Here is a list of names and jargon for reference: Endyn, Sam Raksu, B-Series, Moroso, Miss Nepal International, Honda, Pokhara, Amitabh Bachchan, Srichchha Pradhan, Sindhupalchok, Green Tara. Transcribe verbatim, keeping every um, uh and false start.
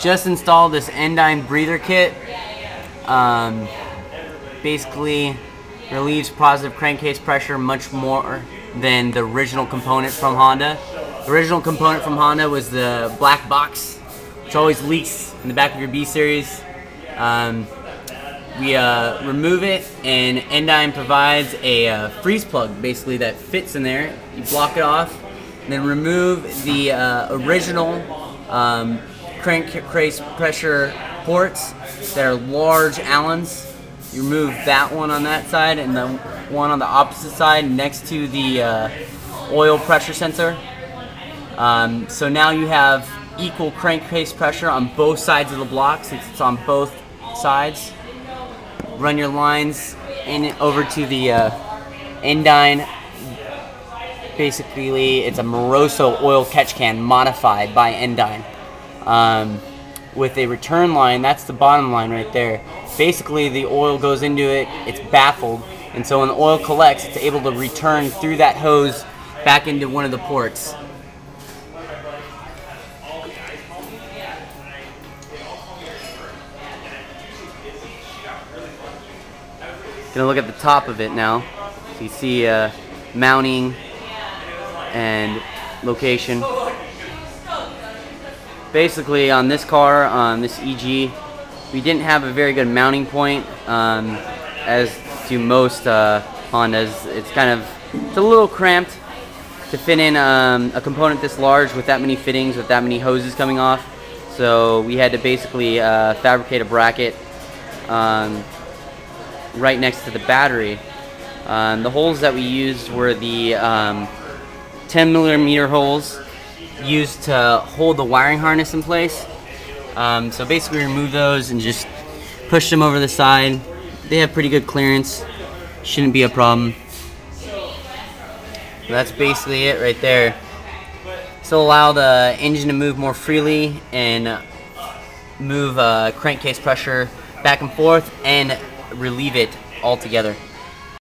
just installed this Endyn breather kit. Um, basically relieves positive crankcase pressure much more than the original component from Honda. The original component from Honda was the black box, which always leaks in the back of your B-Series. Um, we uh, remove it, and Endyn provides a uh, freeze plug, basically, that fits in there. You block it off, and then remove the uh, original um, crankcase pressure ports that are large Allens. You remove that one on that side and the one on the opposite side next to the uh, oil pressure sensor. Um, so now you have equal crankcase pressure on both sides of the block, since it's on both sides. Run your lines in over to the uh, Endyn. Basically, it's a Moroso oil catch can modified by Endyn. Um, with a return line, that's the bottom line right there. Basically, the oil goes into it, it's baffled, and so when the oil collects, it's able to return through that hose back into one of the ports. Gonna look at the top of it now. So you see uh, mounting and location. Basically, on this car, on this E G, we didn't have a very good mounting point, um, as to most uh, Hondas. It's kind of it's a little cramped to fit in um, a component this large with that many fittings, with that many hoses coming off. So we had to basically uh, fabricate a bracket. Um, right next to the battery. Um, the holes that we used were the um, ten millimeter holes used to hold the wiring harness in place. Um, so basically remove those and just push them over the side. They have pretty good clearance. Shouldn't be a problem. So that's basically it right there. This will allow the engine to move more freely and move uh, crankcase pressure back and forth and relieve it altogether.